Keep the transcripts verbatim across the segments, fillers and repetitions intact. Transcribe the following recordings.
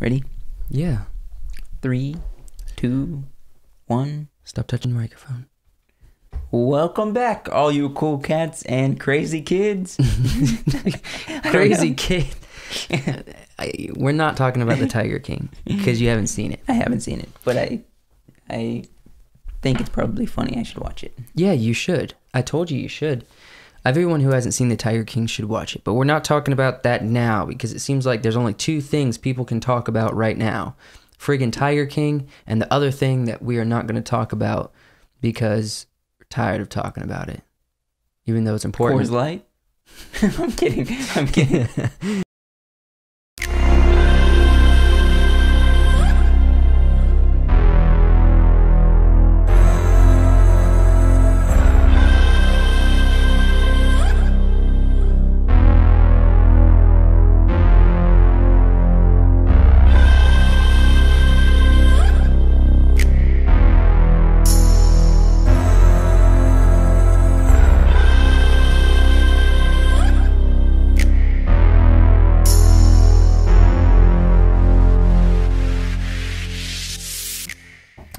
Ready? Yeah. Three, two, one. Stop touching the microphone. Welcome back, all you cool cats and crazy kids. Crazy kid. I, we're not talking about the Tiger King because you haven't seen it. I haven't seen it, but I, I think it's probably funny. I should watch it. Yeah, you should. I told you you should. Everyone who hasn't seen the Tiger King should watch it, but we're not talking about that now because it seems like there's only two things people can talk about right now. Friggin' Tiger King and the other thing that we are not going to talk about because we're tired of talking about it, even though it's important. Coors Light? I'm kidding. I'm kidding.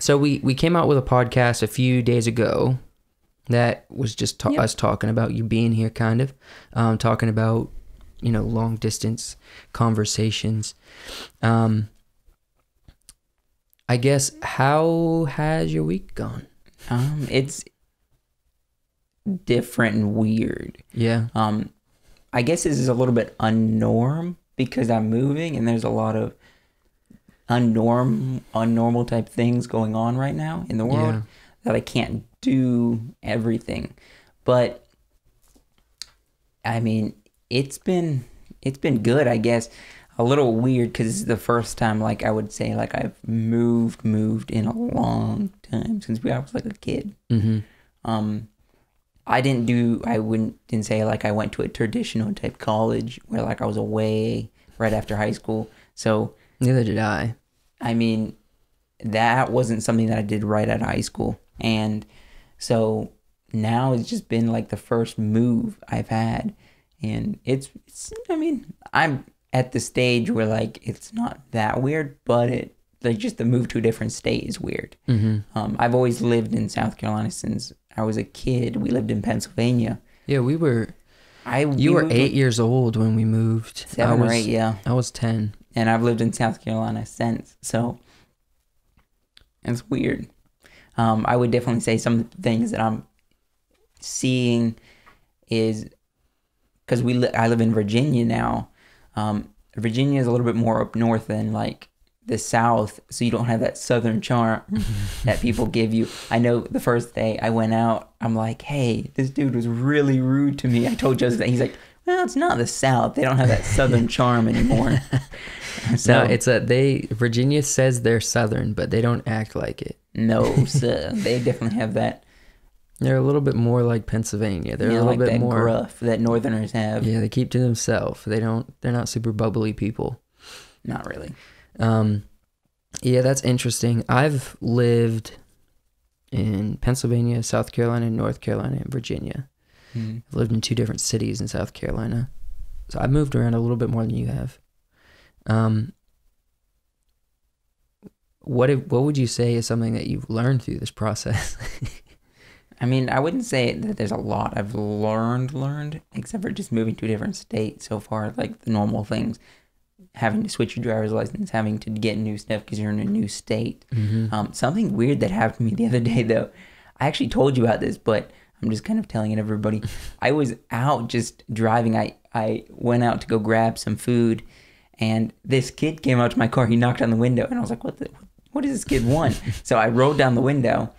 So we, we came out with a podcast a few days ago that was just ta yep. us talking about you being here, kind of, um, talking about, you know, long distance conversations. Um, I guess, how has your week gone? Um, it's different and weird. Yeah. Um, I guess this is a little bit unnorm because I'm moving and there's a lot of unnorm unnormal type things going on right now in the world yeah. that I can't do everything, but I mean it's been it's been good, I guess. A little weird because this is the first time, like I would say, like I've moved moved in a long time since we, I was like a kid. Mm-hmm. um I didn't do I wouldn't didn't say like I went to a traditional type college where like I was away right after high school, so neither did I. I mean, that wasn't something that I did right out of high school. And so now it's just been like the first move I've had. And it's, it's I mean, I'm at the stage where like it's not that weird, but it, like just the move to a different state is weird. Mm-hmm. um, I've always lived in South Carolina since I was a kid. We lived in Pennsylvania. Yeah, we were, I, you we were eight to, years old when we moved. Seven I was, or eight, yeah. I was ten. And I've lived in South Carolina since, so it's weird. Um, I would definitely say some of the things that I'm seeing is because we li I live in Virginia now. Um, Virginia is a little bit more up north than like the South, so you don't have that Southern charm that people give you. I know the first day I went out, I'm like, "Hey, this dude was really rude to me." I told Joseph that. He's like, "Well, it's not the South. They don't have that Southern charm anymore." So no, it's a they. Virginia says they're Southern, but they don't act like it. No, sir. They definitely have that. They're a little bit more like Pennsylvania. They're yeah, a little like bit that more gruff that Northerners have. Yeah, they keep to themselves. They don't. They're not super bubbly people. Not really. Um, yeah, that's interesting. I've lived in Pennsylvania, South Carolina, North Carolina, and Virginia. Mm. I've lived in two different cities in South Carolina. So I've moved around a little bit more than you have. Um, what if, what would you say is something that you've learned through this process? I mean, I wouldn't say that there's a lot I've learned, learned, except for just moving to a different state so far, like the normal things. Having to switch your driver's license, having to get new stuff because you're in a new state. Mm-hmm. Um, something weird that happened to me the other day, though. I actually told you about this, but I'm just kind of telling it everybody. I was out just driving. I, I went out to go grab some food, and this kid came out to my car. He knocked on the window, and I was like, what the, what does this kid want? So I rolled down the window,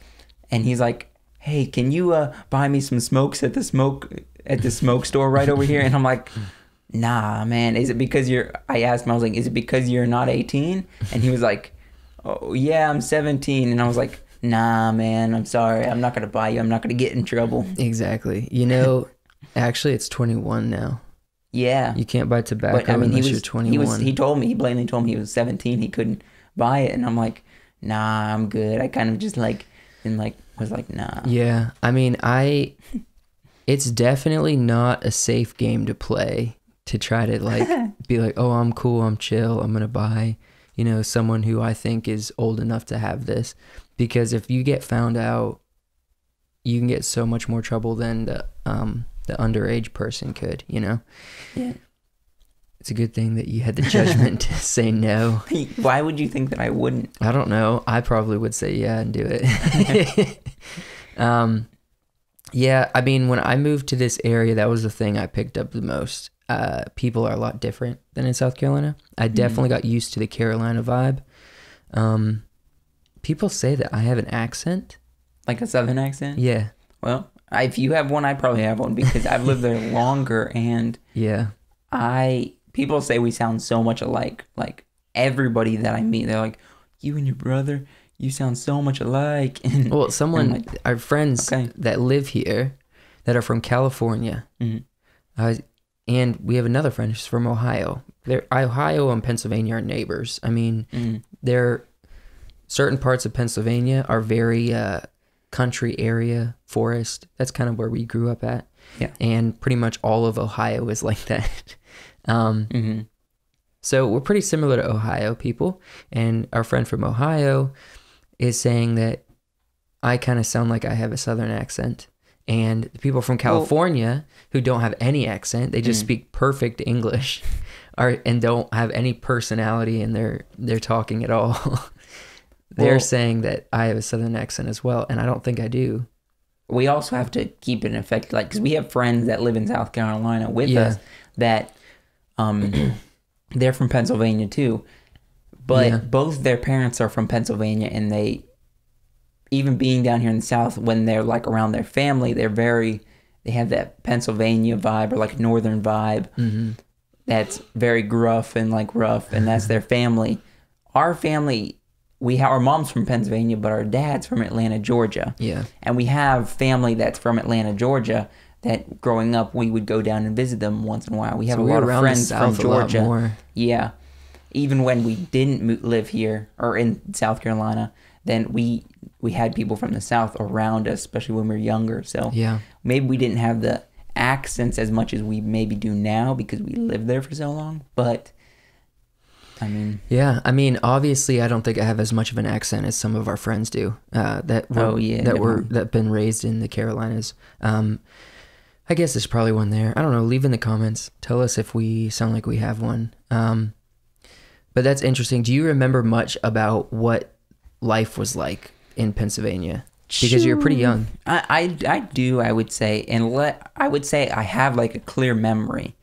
and he's like, "Hey, can you uh, buy me some smokes at the smoke at the smoke store right over here?" And I'm like, "Nah, man, is it because you're," I asked him, I was like, "Is it because you're not eighteen? And he was like, "Oh, yeah, I'm seventeen. And I was like, "Nah, man, I'm sorry. I'm not going to buy you. I'm not going to get in trouble." Exactly. You know, actually, it's twenty-one now. Yeah. You can't buy tobacco but, I mean, unless he was, you're twenty-one. He, was, he told me, he blatantly told me he was seventeen. He couldn't buy it. And I'm like, "Nah, I'm good." I kind of just like, and like, was like, nah. Yeah. I mean, I, it's definitely not a safe game to play. To try to like be like, "Oh, I'm cool, I'm chill, I'm gonna buy you know, someone who I think is old enough to have this. Because if you get found out, you can get so much more trouble than the, um, the underage person could, you know? Yeah. It's a good thing that you had the judgment to say no. Why would you think that I wouldn't? I don't know. I probably would say yeah and do it. um, yeah, I mean, when I moved to this area, that was the thing I picked up the most. Uh, people are a lot different than in South Carolina. I definitely mm. got used to the Carolina vibe. Um, people say that I have an accent. Like a Southern accent? Yeah. Well, if you have one, I probably have one because I've lived there longer, and yeah, I people say we sound so much alike. Like everybody that I meet, they're like, "You and your brother, you sound so much alike." And, well, someone, and like, our friends okay. that live here, that are from California, mm-hmm. uh, and we have another friend who's from Ohio. They're, Ohio and Pennsylvania are neighbors. I mean, mm-hmm. they're certain parts of Pennsylvania are very. Uh, country area, forest. That's kind of where we grew up at. Yeah. And pretty much all of Ohio is like that. Um, mm-hmm. So we're pretty similar to Ohio people. And our friend from Ohio is saying that I kind of sound like I have a Southern accent. And the people from California well, who don't have any accent, they just mm. speak perfect English are, and don't have any personality in their, their talking at all. They're well, saying that I have a Southern accent as well, and I don't think I do. We also have to keep it in effect, like, because we have friends that live in South Carolina with yeah. us that um, they're from Pennsylvania too, but yeah. both their parents are from Pennsylvania, and they, even being down here in the South, when they're like around their family, they're very, they have that Pennsylvania vibe or like Northern vibe mm-hmm. that's very gruff and like rough, and that's their family. Our family. We have, our mom's from Pennsylvania, but our dad's from Atlanta, Georgia. Yeah. And we have family that's from Atlanta, Georgia, that growing up, we would go down and visit them once in a while. We have so a lot of friends from Georgia. A lot more. Yeah. Even when we didn't live here or in South Carolina, then we we had people from the South around us, especially when we were younger. So yeah. maybe we didn't have the accents as much as we maybe do now because we lived there for so long, but... I mean, yeah, I mean, obviously, I don't think I have as much of an accent as some of our friends do uh, that were, oh, yeah, that were that been raised in the Carolinas. Um, I guess there's probably one there. I don't know. Leave in the comments. Tell us if we sound like we have one. Um, but that's interesting. Do you remember much about what life was like in Pennsylvania? Because you're pretty young. I, I, I do, I would say. And let, I would say I have like a clear memory,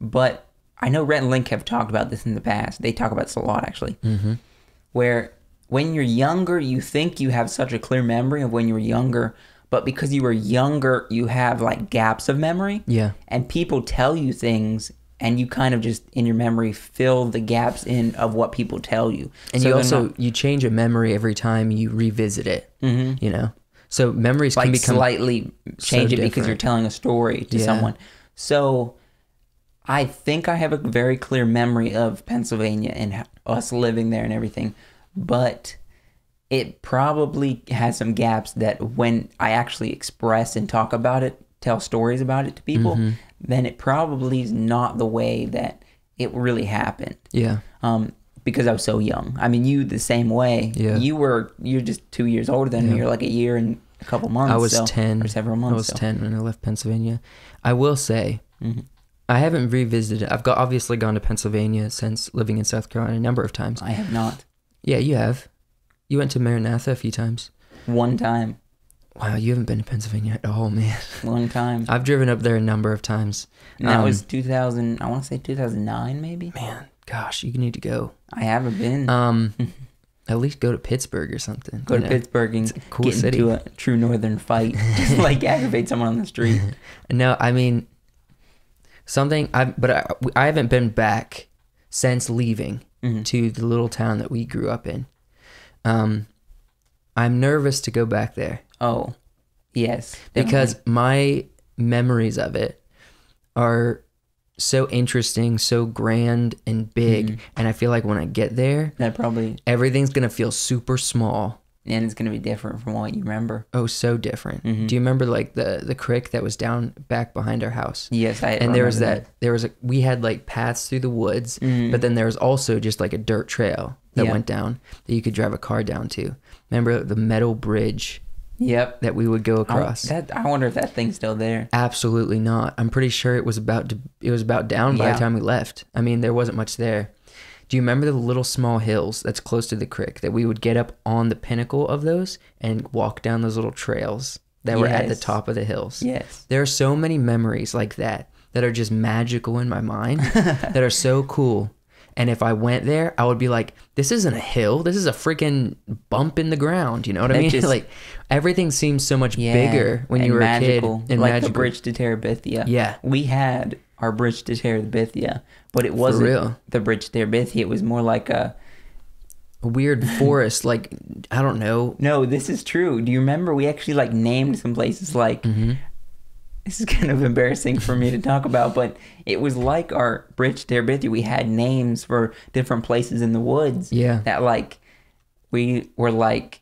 but... I know Rhett and Link have talked about this in the past. They talk about this a lot, actually. Mm-hmm. Where when you're younger, you think you have such a clear memory of when you were younger, but because you were younger, you have like gaps of memory. Yeah. And people tell you things, and you kind of just in your memory fill the gaps in of what people tell you. And so you also not, you change a memory every time you revisit it. Mm-hmm. You know, so memories like can become slightly change so it different. Because you're telling a story to yeah. someone. So. I think I have a very clear memory of Pennsylvania and us living there and everything, but it probably has some gaps that when I actually express and talk about it, tell stories about it to people, mm-hmm. then it probably is not the way that it really happened. Yeah. Um, because I was so young. I mean, you the same way. Yeah. You were, you're just two years older than yeah. me. You're like a year and a couple months. I was so, ten. Or several months. I was so. ten when I left Pennsylvania. I will say... Mm-hmm. I haven't revisited. I've got obviously gone to Pennsylvania since living in South Carolina a number of times. I have not. Yeah, you have. You went to Maranatha a few times. One time. Wow, you haven't been to Pennsylvania at all, man. One time. I've driven up there a number of times. And that um, was two thousand, I want to say two thousand nine maybe? Man, gosh, you need to go. I haven't been. Um, At least go to Pittsburgh or something. Go to know? Pittsburgh and cool get city. Into a true northern fight. Just like aggravate someone on the street. No, I mean... Something, I, but I, I haven't been back since leaving mm-hmm. to the little town that we grew up in. Um, I'm nervous to go back there. Oh, yes. Definitely. Because my memories of it are so interesting, so grand and big. Mm-hmm. And I feel like when I get there, that probably everything's going to feel super small. And it's going to be different from what you remember. Oh, so different. Mm-hmm. Do you remember like the, the creek that was down back behind our house? Yes, I remember. And there was that, that there was a, we had like paths through the woods, mm-hmm. but then there was also just like a dirt trail that yeah. went down that you could drive a car down to. Remember the metal bridge? Yep. That we would go across. I, that, I wonder if that thing's still there. Absolutely not. I'm pretty sure it was about to, it was about down by yeah. the time we left. I mean, there wasn't much there. Do you remember the little small hills that's close to the creek that we would get up on the pinnacle of those and walk down those little trails that yes. were at the top of the hills? Yes. There are so many memories like that that are just magical in my mind that are so cool. And if I went there, I would be like, this isn't a hill. This is a freaking bump in the ground. You know what that I mean? Just, like, everything seems so much yeah, bigger when you were magical. a kid. And like magical. the Bridge to Terabithia. Yeah. We had our Bridge to Terabithia, but it wasn't real. the Bridge to Terabithia. It was more like a... a weird forest. Like, I don't know. No, this is true. Do you remember we actually like named some places like... Mm-hmm. This is kind of embarrassing for me to talk about, but it was like our Bridge to Terabithia. We had names for different places in the woods. Yeah. That, like, we were like,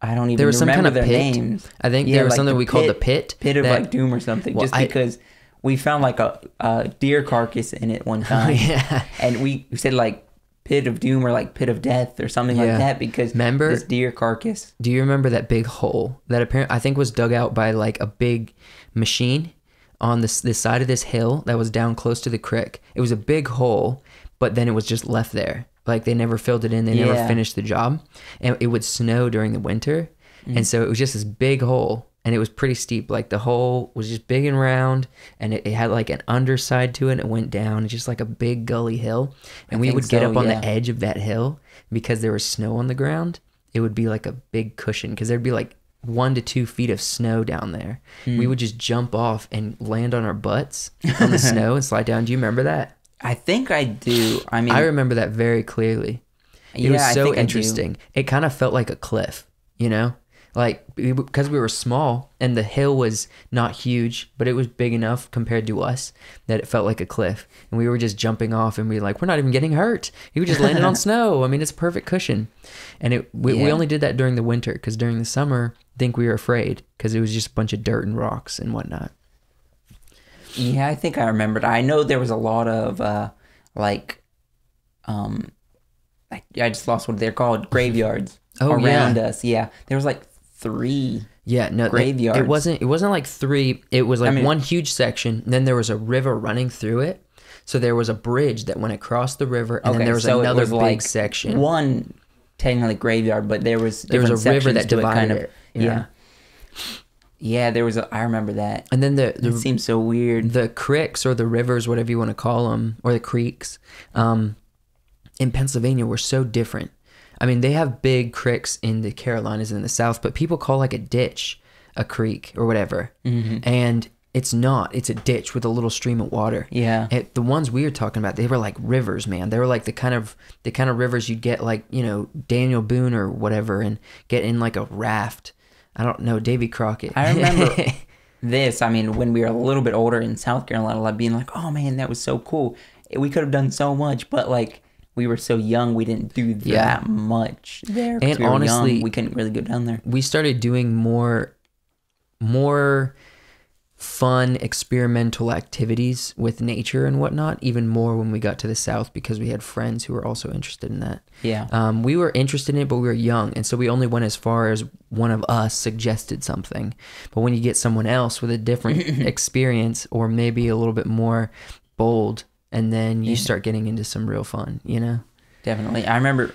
I don't even there was some remember kind of their pit. names. I think yeah, there was like something the we pit, called the pit. Pit of, that, like, doom or something, well, just I, because we found, like, a, a deer carcass in it one time. Yeah. And we said, like, pit of doom or, like, pit of death or something yeah. like that because remember, this deer carcass. Do you remember that big hole that apparently, I think, was dug out by, like, a big... machine on this this side of this hill that was down close to the creek? It was a big hole, but then it was just left there. Like, they never filled it in. They yeah. never finished the job. And it would snow during the winter. Mm. And so it was just this big hole, and it was pretty steep. Like, the hole was just big and round, and it, it had like an underside to it, and it went down. It's just like a big gully hill. And I we would get so, up on yeah. the edge of that hill because there was snow on the ground. It would be like a big cushion because there'd be like one to two feet of snow down there. Mm. We would just jump off and land on our butts on the snow and slide down. Do you remember that? I think I do. I mean, I remember that very clearly. It yeah, was so interesting. It kind of felt like a cliff, you know? Like, because we were small and the hill was not huge, but it was big enough compared to us that it felt like a cliff. And we were just jumping off, and we were like, we're not even getting hurt. We just landed on snow. I mean, it's a perfect cushion. And it we, yeah. we only did that during the winter because during the summer, I think we were afraid because it was just a bunch of dirt and rocks and whatnot. Yeah, I think I remembered. I know there was a lot of uh, like, um, I, I just lost what they're called, graveyards oh, around yeah. us. Yeah, there was like three yeah no graveyards. It, it wasn't it wasn't like three. It was like I mean, one huge section, and then there was a river running through it, so there was a bridge that went across the river, and okay, then there was so another was big like section, one technically graveyard, but there was there was a river that divided kind of, it, yeah. yeah yeah there was a, I remember that. And then the, the it seems so weird, the creeks or the rivers, whatever you want to call them, or the creeks um in Pennsylvania were so different. I mean, they have big creeks in the Carolinas and in the South, but people call like a ditch a creek or whatever. Mm-hmm. And it's not. It's a ditch with a little stream of water. Yeah. It, the ones we were talking about, they were like rivers, man. They were like the kind of the kind of rivers you'd get like, you know, Daniel Boone or whatever, and get in like a raft. I don't know, Davy Crockett. I remember this. I mean, when we were a little bit older in South Carolina, like being like, oh, man, that was so cool. We could have done so much, but like... we were so young, we didn't do that yeah. much there. And we honestly, young, we couldn't really go down there. We started doing more, more fun experimental activities with nature and whatnot, even more when we got to the South because we had friends who were also interested in that. Yeah. Um, we were interested in it, but we were young. And so we only went as far as one of us suggested something. But when you get someone else with a different experience, or maybe a little bit more bold, and then you yeah. start getting into some real fun, you know? Definitely. I remember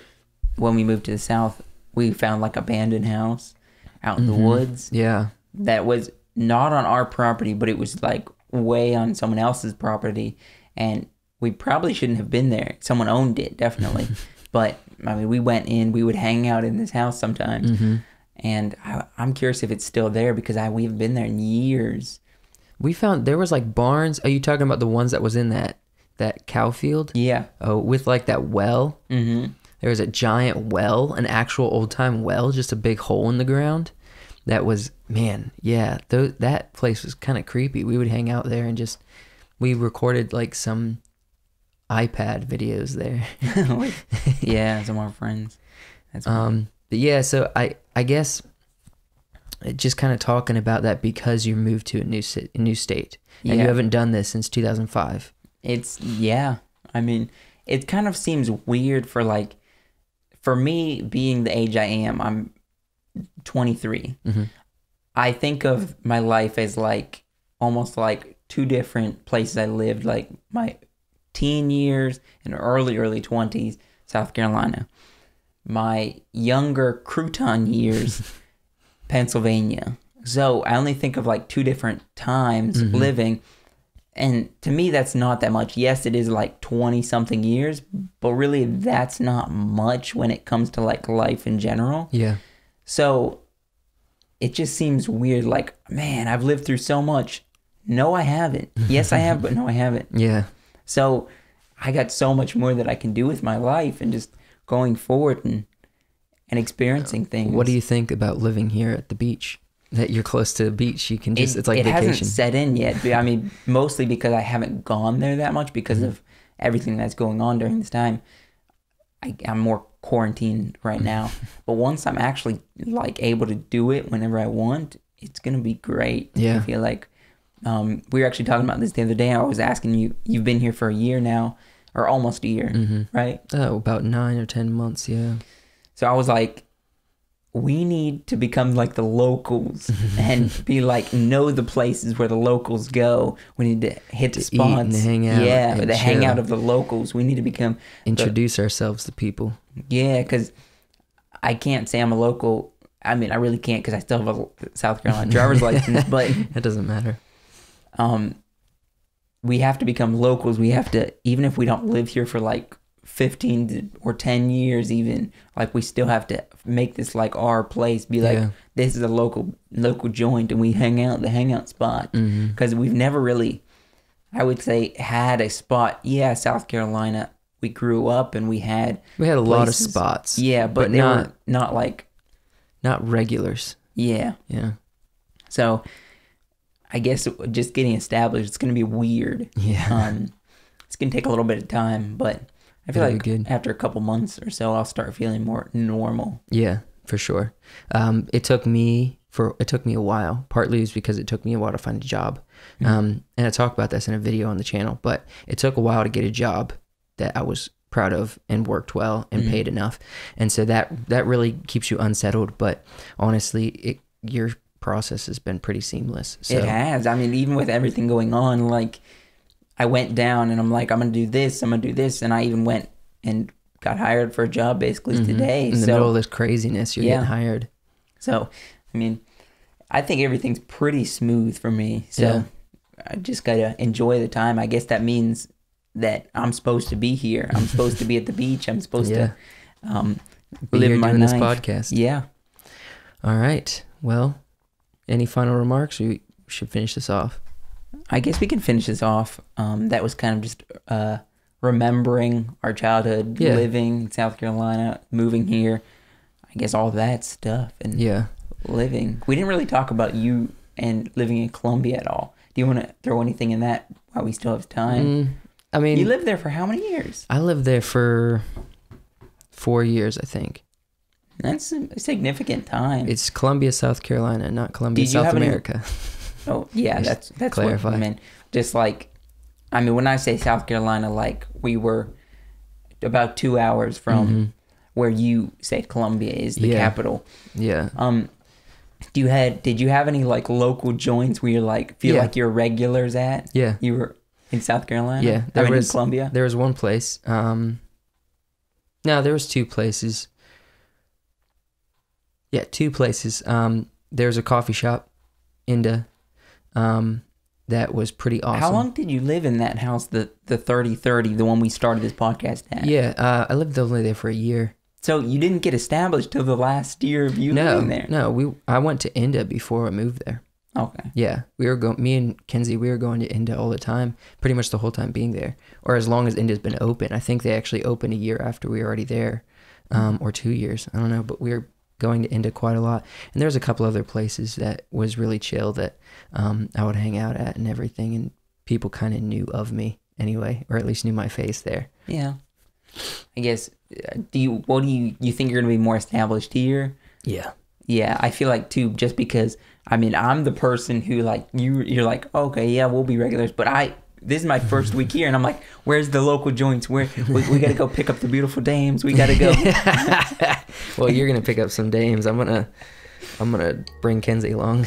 when we moved to the South, we found like an abandoned house out in mm-hmm. the woods. Yeah. That was not on our property, but it was like way on someone else's property. And we probably shouldn't have been there. Someone owned it, definitely. But, I mean, we went in, we would hang out in this house sometimes. Mm-hmm. And I, I'm curious if it's still there because I we haven't been there in years. We found there was like barns. Are you talking about the ones that was in that? That cow field? Yeah. Oh, with like that well. Mm-hmm. There was a giant well, an actual old-time well, just a big hole in the ground. That was, man, yeah, th that place was kind of creepy. We would hang out there and just, we recorded like some iPad videos there. Yeah, some of our friends. That's um, but yeah, so I, I guess just kind of talking about that because you moved to a new, si a new state. And yeah. you haven't done this since two thousand five. It's, yeah, I mean, it kind of seems weird for, like, for me, being the age I am, I'm twenty-three. Mm-hmm. I think of my life as like almost like two different places I lived, like my teen years and early, early twenties, South Carolina. My younger crouton years, Pennsylvania. So I only think of like two different times mm-hmm. living. And to me, that's not that much. Yes, it is like twenty-something years, but really that's not much when it comes to like life in general. Yeah. So it just seems weird. Like, man, I've lived through so much. No, I haven't. Yes, I have, but no, I haven't. Yeah. So I got so much more that I can do with my life and just going forward and, and experiencing things. What do you think about living here at the beach? That you're close to the beach, you can just, it, it's like it vacation. It hasn't set in yet. I mean, mostly because I haven't gone there that much because mm-hmm. of everything that's going on during this time. I, I'm more quarantined right now. But once I'm actually like able to do it whenever I want, it's going to be great. Yeah. I feel like um, we were actually talking about this the other day. I was asking you, you've been here for a year now or almost a year, mm-hmm. right? Oh, about nine or ten months, yeah. So I was like, we need to become like the locals and be like, know the places where the locals go. We need to hit to the spots. Hang out. Yeah, the chill. Hangout of the locals. We need to become... Introduce the, ourselves to people. Yeah, because I can't say I'm a local. I mean, I really can't because I still have a South Carolina driver's license, but... It doesn't matter. Um, we have to become locals. We have to, even if we don't live here for like... fifteen or ten years even, like we still have to make this like our place, be like yeah. this is a local local joint and we hang out the hangout spot because mm-hmm. we've never really, I would say, had a spot. Yeah, South Carolina, we grew up and we had we had a places. lot of spots, yeah, but, but they not were not like not regulars. Yeah, yeah. So I guess just getting established, it's gonna be weird. Yeah, um, it's gonna take a little bit of time, but I feel That'd like after a couple months or so, I'll start feeling more normal. Yeah, for sure. Um, it took me for it took me a while. Partly is because it took me a while to find a job, mm-hmm. um, and I talk about this in a video on the channel. But it took a while to get a job that I was proud of and worked well and mm-hmm. paid enough. And so that that really keeps you unsettled. But honestly, it, your process has been pretty seamless. So. It has. I mean, even with everything going on, like. I went down and I'm like, I'm going to do this, I'm going to do this. And I even went and got hired for a job basically mm-hmm. today. In the so, middle of this craziness, you're yeah. getting hired. So, I mean, I think everything's pretty smooth for me. So yeah. I just got to enjoy the time. I guess that means that I'm supposed to be here. I'm supposed to be at the beach. I'm supposed yeah. to um, live my doing life. This podcast. Yeah. All right. Well, any final remarks? We should finish this off. I guess we can finish this off. Um, that was kind of just uh, remembering our childhood, yeah. living in South Carolina, moving here. I guess all that stuff and yeah. living. We didn't really talk about you and living in Columbia at all. Do you want to throw anything in that while we still have time? Mm, I mean, you lived there for how many years? I lived there for four years, I think. That's a significant time. It's Columbia, South Carolina, not Columbia, Did South America. Oh, yeah, that's that's clarify. What I meant. Just like, I mean, when I say South Carolina, like we were about two hours from mm-hmm. where you say Columbia is the yeah. capital. Yeah. Um, do you had did you have any like local joints where you're like feel yeah. like you're regulars at? Yeah. You were in South Carolina. Yeah. There I mean, was in Columbia. There was one place. Um, no, there was two places. Yeah, two places. Um, there was a coffee shop, Inda. Um, that was pretty awesome. How long did you live in that house, the the thirty thirty, the one we started this podcast at? Yeah, uh, I lived only there for a year. So you didn't get established till the last year of you no, living there? No, we. I went to Inda before I moved there. Okay. Yeah, we were going. Me and Kenzie, we were going to Inda all the time, pretty much the whole time being there, or as long as Inda's been open. I think they actually opened a year after we were already there, um, or two years. I don't know, but we were going to Inda quite a lot. And there was a couple other places that was really chill that um, I would hang out at and everything, and people kind of knew of me anyway, or at least knew my face there. Yeah. I guess, do you, what do you, you think you're going to be more established here? Yeah. Yeah, I feel like too, just because, I mean, I'm the person who like, you, you're like, okay, yeah, we'll be regulars, but I this is my first week here, and I'm like, where's the local joints? Where we, we gotta go pick up the beautiful dames. We gotta go. Well, you're gonna pick up some dames. I'm gonna, I'm gonna bring Kenzie along.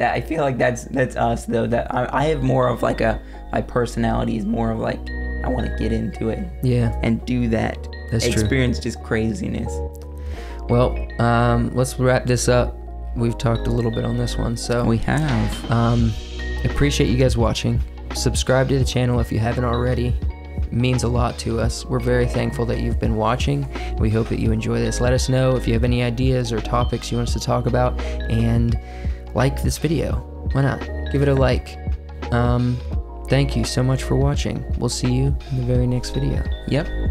I feel like that's that's us though. That I, I have more of like a my personality is more of like I want to get into it. Yeah. And do that. That's experience true. Just craziness. Well, um, let's wrap this up. We've talked a little bit on this one, so we have. Um, appreciate you guys watching. Subscribe to the channel if you haven't already. It means a lot to us. We're very thankful that you've been watching. We hope that you enjoy this. Let us know if you have any ideas or topics you want us to talk about, and like this video. Why not? Give it a like. Um, thank you so much for watching. We'll see you in the very next video. Yep.